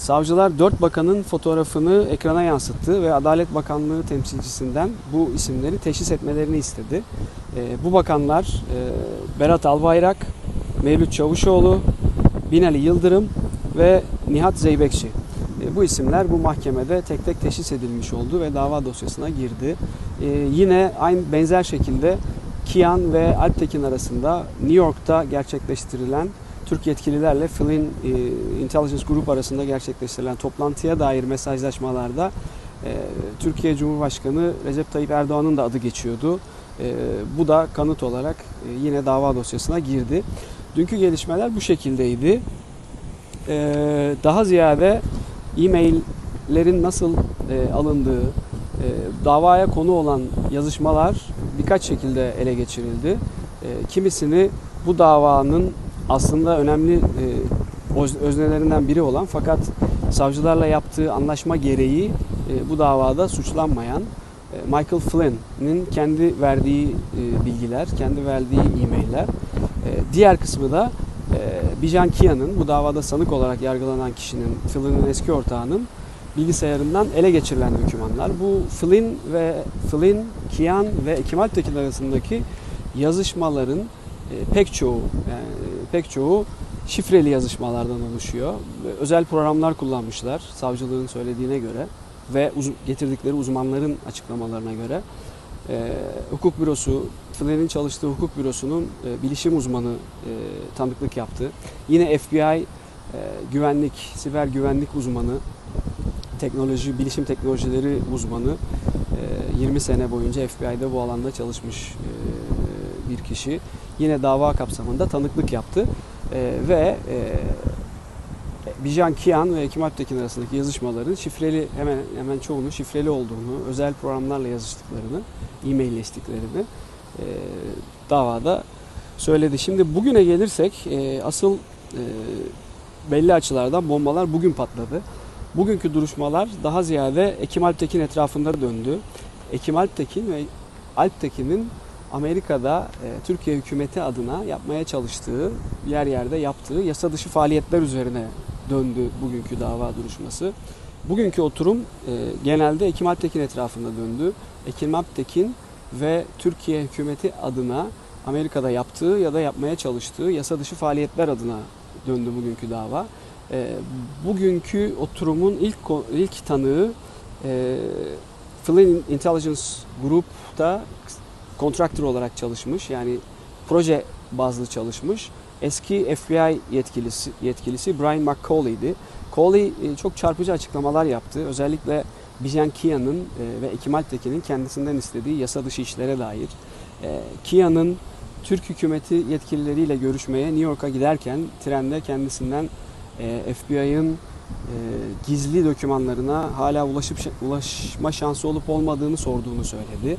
Savcılar 4 bakanın fotoğrafını ekrana yansıttı ve Adalet Bakanlığı temsilcisinden bu isimleri teşhis etmelerini istedi. Bu bakanlar Berat Albayrak, Mevlüt Çavuşoğlu, Binali Yıldırım ve Nihat Zeybekçi. Bu isimler bu mahkemede tek tek teşhis edilmiş oldu ve dava dosyasına girdi. Yine aynı benzer şekilde Kian ve Alptekin arasında New York'ta gerçekleştirilen Türk yetkililerle Flynn Intelligence Grup arasında gerçekleştirilen toplantıya dair mesajlaşmalarda Türkiye Cumhurbaşkanı Recep Tayyip Erdoğan'ın da adı geçiyordu. Bu da kanıt olarak yine dava dosyasına girdi. Dünkü gelişmeler bu şekildeydi. Daha ziyade e-maillerin nasıl alındığı, davaya konu olan yazışmalar birkaç şekilde ele geçirildi. Kimisini bu davanın aslında önemli öznelerinden biri olan fakat savcılarla yaptığı anlaşma gereği bu davada suçlanmayan Michael Flynn'in kendi verdiği bilgiler, kendi verdiği e-mailler. Diğer kısmı da Bijan Kian'ın, bu davada sanık olarak yargılanan kişinin, Flynn'in eski ortağının bilgisayarından ele geçirilen dokümanlar. Bu Flynn, Kian ve Ekim Alptekin arasındaki yazışmaların pek çoğu şifreli yazışmalardan oluşuyor. Özel programlar kullanmışlar savcılığın söylediğine göre ve getirdikleri uzmanların açıklamalarına göre. Hukuk bürosu, Flynn'in çalıştığı hukuk bürosunun bilişim uzmanı tanıklık yaptı. Yine FBI siber güvenlik uzmanı, bilişim teknolojileri uzmanı, 20 sene boyunca FBI'de bu alanda çalışmış bir kişi yine dava kapsamında tanıklık yaptı ve Bijan Kian ve Ekim Alptekin arasındaki yazışmaların şifreli, hemen çoğunun şifreli olduğunu, özel programlarla yazıştıklarını, e-mailleştiklerini davada söyledi. Şimdi bugüne gelirsek asıl belli açılardan bombalar bugün patladı. Bugünkü duruşmalar daha ziyade Ekim Alptekin etrafında döndü. Ekim Alptekin ve Alptekin'in Amerika'da Türkiye hükümeti adına yapmaya çalıştığı, yer yerde yaptığı yasa dışı faaliyetler üzerine döndü bugünkü dava duruşması. Bugünkü oturum genelde Ekim Alptekin etrafında döndü. Ekim Alptekin ve Türkiye hükümeti adına Amerika'da yaptığı ya da yapmaya çalıştığı yasa dışı faaliyetler adına döndü bugünkü dava. Bugünkü oturumun ilk tanığı Flynn Intelligence Grup'ta kontraktör olarak çalışmış, yani proje bazlı çalışmış eski FBI yetkilisi Brian McCauley'di. Cauley çok çarpıcı açıklamalar yaptı. Özellikle Bijan Kian'ın ve Ekim Alptekin'in kendisinden istediği yasa dışı işlere dair. Kian'ın Türk hükümeti yetkilileriyle görüşmeye New York'a giderken trende kendisinden FBI'ın gizli dokümanlarına hala ulaşma şansı olup olmadığını sorduğunu söyledi.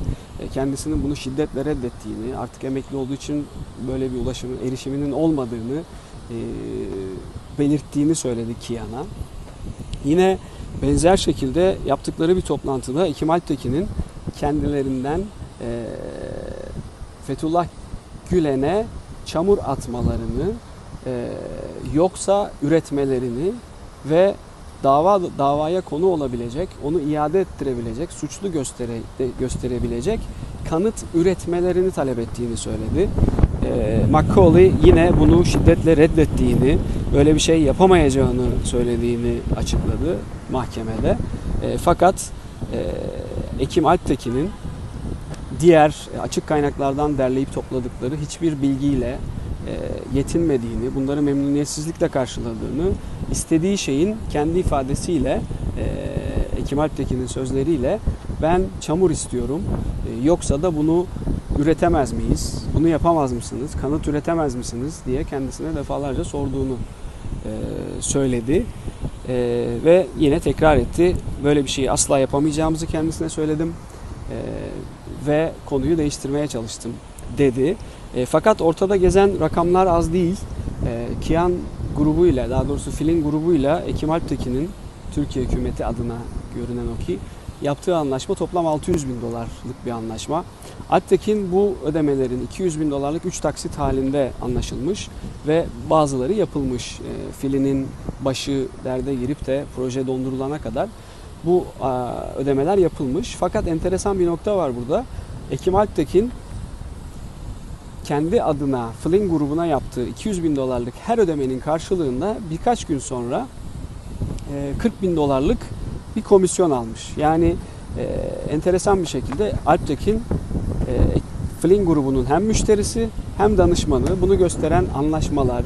Kendisinin bunu şiddetle reddettiğini, artık emekli olduğu için böyle bir erişiminin olmadığını belirttiğini söyledi Kian'a. Yine benzer şekilde yaptıkları bir toplantıda Ekim Alptekin'in kendilerinden Fethullah Gülen'e çamur atmalarını, yoksa üretmelerini ve davaya konu olabilecek, onu iade ettirebilecek, suçlu gösterebilecek kanıt üretmelerini talep ettiğini söyledi. McCauley yine bunu şiddetle reddettiğini, böyle bir şey yapamayacağını söylediğini açıkladı mahkemede. Fakat Ekim Alptekin'in diğer açık kaynaklardan derleyip topladıkları hiçbir bilgiyle yetinmediğini, bunları memnuniyetsizlikle karşıladığını, istediği şeyin kendi ifadesiyle, Ekim Alptekin'in sözleriyle ben çamur istiyorum, yoksa da bunu üretemez miyiz, bunu yapamaz mısınız, kanıt üretemez misiniz diye kendisine defalarca sorduğunu söyledi ve yine tekrar etti. Böyle bir şeyi asla yapamayacağımızı kendisine söyledim ve konuyu değiştirmeye çalıştım dedi. Fakat ortada gezen rakamlar az değil. Kian grubuyla, daha doğrusu Flynn grubuyla Ekim Alptekin'in Türkiye hükümeti adına görünen o ki yaptığı anlaşma toplam $600.000'lık bir anlaşma. Alptekin bu ödemelerin $200.000'lık 3 taksit halinde anlaşılmış ve bazıları yapılmış. Filinin başı derde girip de proje dondurulana kadar bu ödemeler yapılmış. Fakat enteresan bir nokta var burada. Ekim Alptekin kendi adına Flynn grubuna yaptığı $200.000'lık her ödemenin karşılığında birkaç gün sonra $40.000'lık bir komisyon almış. Yani enteresan bir şekilde Alptekin Flynn grubunun hem müşterisi hem danışmanı. Bunu gösteren anlaşmalar,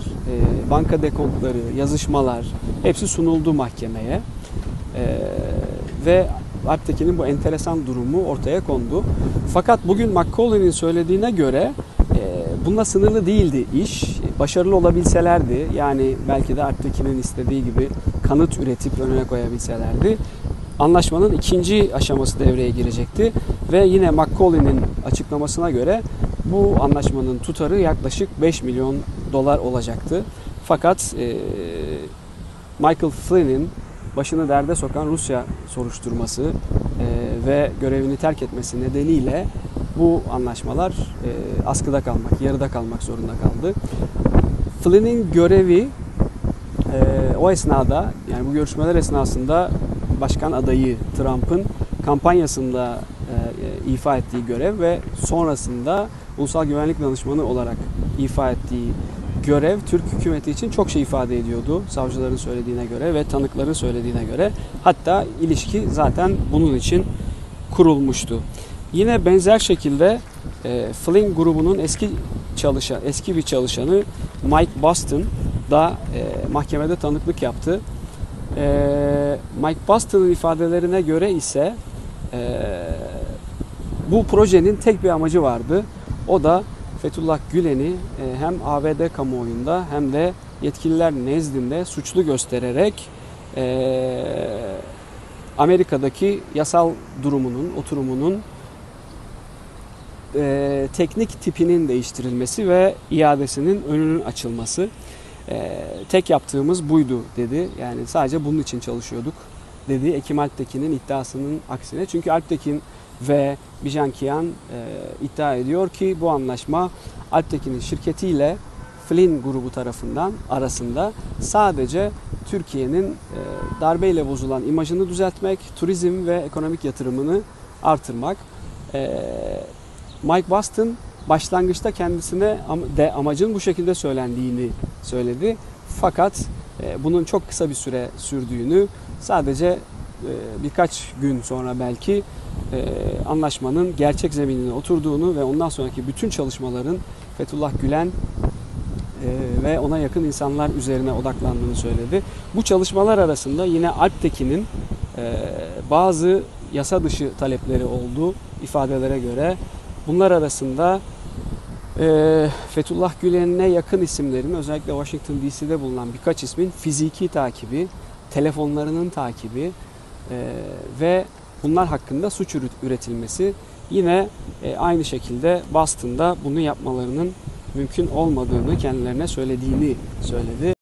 banka dekontları, yazışmalar hepsi sunuldu mahkemeye. Ve Alptekin'in bu enteresan durumu ortaya kondu. Fakat bugün McCauley'nin söylediğine göre bununla sınırlı değildi iş. Başarılı olabilselerdi, yani belki de Alptekin'in istediği gibi kanıt üretip önüne koyabilselerdi, anlaşmanın ikinci aşaması devreye girecekti. Ve yine McCauley'nin açıklamasına göre bu anlaşmanın tutarı yaklaşık $5 milyon olacaktı. Fakat Michael Flynn'in başını derde sokan Rusya soruşturması ve görevini terk etmesi nedeniyle bu anlaşmalar askıda kalmak, yarıda kalmak zorunda kaldı. Flynn'in görevi o esnada, yani bu görüşmeler esnasında başkan adayı Trump'ın kampanyasında ifa ettiği görev ve sonrasında ulusal güvenlik danışmanı olarak ifa ettiği görev Türk hükümeti için çok şey ifade ediyordu. Savcıların söylediğine göre ve tanıkların söylediğine göre. Hatta ilişki zaten bunun için kurulmuştu. Yine benzer şekilde Flynn grubunun eski bir çalışanı Mike Boston da mahkemede tanıklık yaptı. Mike Boston'ın ifadelerine göre ise bu projenin tek bir amacı vardı. O da Fethullah Gülen'i hem ABD kamuoyunda hem de yetkililer nezdinde suçlu göstererek Amerika'daki yasal durumunun, oturumunun teknik tipinin değiştirilmesi ve iadesinin önünün açılması. Tek yaptığımız buydu dedi. Yani sadece bunun için çalışıyorduk dedi Ekim Alptekin'in iddiasının aksine. Çünkü Alptekin ve Bijan Kian iddia ediyor ki bu anlaşma Alptekin'in şirketiyle Flynn grubu tarafından arasında sadece Türkiye'nin darbeyle bozulan imajını düzeltmek, turizm ve ekonomik yatırımını artırmak. Mike Boston başlangıçta kendisine de amacın bu şekilde söylendiğini söyledi. Fakat bunun çok kısa bir süre sürdüğünü, sadece birkaç gün sonra belki anlaşmanın gerçek zeminine oturduğunu ve ondan sonraki bütün çalışmaların Fethullah Gülen ve ona yakın insanlar üzerine odaklandığını söyledi. Bu çalışmalar arasında yine Alptekin'in bazı yasa dışı talepleri olduğu ifadelere göre, bunlar arasında Fethullah Gülen'e yakın isimlerin, özellikle Washington DC'de bulunan birkaç ismin fiziki takibi, telefonlarının takibi ve bunlar hakkında suç üretilmesi. Yine aynı şekilde Boston'da bunu yapmalarının mümkün olmadığını kendilerine söylediğini söyledi.